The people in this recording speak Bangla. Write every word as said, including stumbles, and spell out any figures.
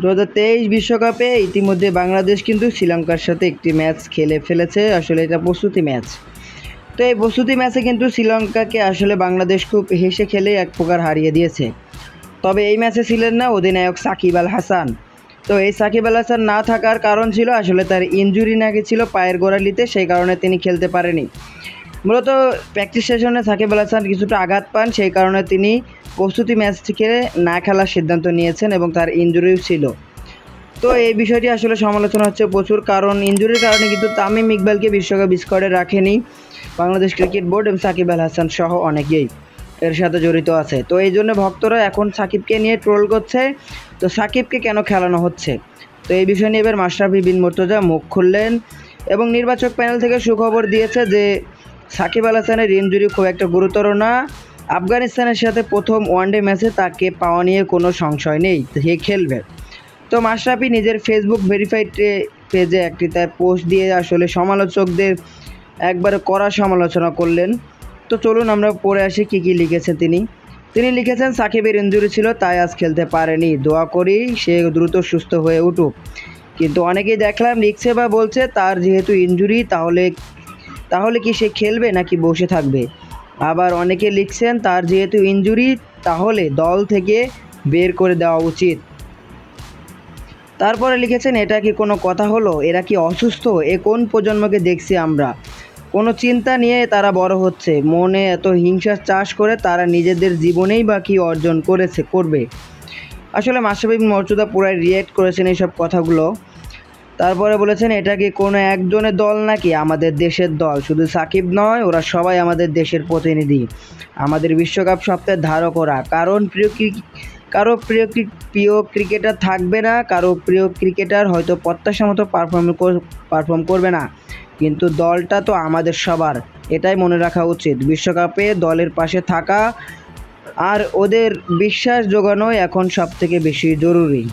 দু হাজার তেইশ বিশ্বকাপে ইতিমধ্যে বাংলাদেশ কিন্তু শ্রীলঙ্কার সাথে একটি ম্যাচ খেলে ফেলেছে। আসলে এটা প্রস্তুতি ম্যাচ। তো এই প্রস্তুতি ম্যাচে কিন্তু শ্রীলঙ্কাকে আসলে বাংলাদেশ খুব হেসে খেলে এক প্রকার হারিয়ে দিয়েছে। তবে এই ম্যাচে ছিলেন না অধিনায়ক শাকিব আল হাসান। তো এই শাকিব আল হাসান না থাকার কারণ ছিল আসলে তার ইঞ্জুরি নাকি ছিল পায়ের গোড়ালিতে, সেই কারণে তিনি খেলতে পারেনি। মূলত প্র্যাকটিস সেশনে শাকিব আল হাসান কিছুটা আঘাত পান, সেই কারণে তিনি প্রস্তুতি ম্যাচটিকে না খেলার সিদ্ধান্ত নিয়েছেন এবং তার ইঞ্জুরিও ছিল। তো এই বিষয়টি আসলে সমালোচনা হচ্ছে প্রচুর, কারণ ইঞ্জুরির কারণে কিন্তু তামিম ইকবালকে বিশ্বকাপ স্কোয়াডে রাখেনি বাংলাদেশ ক্রিকেট বোর্ড এবং শাকিব আল হাসান সহ অনেকেই এর সাথে জড়িত আছে। তো এই জন্য ভক্তরা এখন শাকিবকে নিয়ে ট্রোল করছে। তো শাকিবকে কেন খেলানো হচ্ছে, তো এই বিষয় নিয়ে এবার মাশরাফে বিন মোর্তজা মুখ খুললেন এবং নির্বাচক প্যানেল থেকে সুখবর দিয়েছে যে শাকিব আল হাসানের ইঞ্জুরি খুব একটা গুরুতর না। আফগানিস্তানের সাথে প্রথম ওয়ানডে ম্যাচে তাকে পাওয়া নিয়ে কোনো সংশয় নেই, সে খেলবে। তো মাশরাফি নিজের ফেসবুক ভেরিফাইড পেজে একটি তার পোস্ট দিয়ে আসলে সমালোচকদের একবারে কড়া সমালোচনা করলেন। তো চলুন আমরা পড়ে আসি কী কী লিখেছেন তিনি। তিনি লিখেছেন, সাকিবের ইঞ্জুরি ছিল তাই আজ খেলতে পারেনি, দোয়া করি সে দ্রুত সুস্থ হয়ে উঠুক। কিন্তু অনেকেই দেখলাম লিখছে বা বলছে তার যেহেতু ইঞ্জুরি তাহলে তাহলে কি সে খেলবে নাকি বসে থাকবে। আবার অনেকে লিখছেন তার যেহেতু ইঞ্জুরি তাহলে দল থেকে বের করে দেওয়া উচিত। তারপরে লিখেছেন, এটা কি কোনো কথা হলো, এরা কি অসুস্থ, এ কোন প্রজন্মকে দেখছি আমরা, কোনো চিন্তা নিয়ে তারা বড় হচ্ছে, মনে এত হিংসা চাষ করে তারা নিজেদের জীবনেই বা কী অর্জন করেছে করবে। আসলে মাশরাফি বিন মর্তজা পুরো রিয়েক্ট করেছেন এইসব কথাগুলো। তারপরে বলেছেন, এটা কি কোনো একজনের দল নাকি, আমাদের দেশের দল, শুধু সাকিব নয়, ওরা সবাই আমাদের দেশের প্রতিনিধি, আমাদের বিশ্বকাপ সপ্তাহের ধারক ওরা। কারণ প্রিয় কারো প্রিয় প্রিয় ক্রিকেটার থাকবে না, কারো প্রিয় ক্রিকেটার হয়তো প্রত্যাশা মতো পারফর্ম পারফর্ম করবে না, কিন্তু দলটা তো আমাদের সবার, এটাই মনে রাখা উচিত। বিশ্বকাপে দলের পাশে থাকা আর ওদের বিশ্বাস জোগানোই এখন সবথেকে বেশি জরুরি।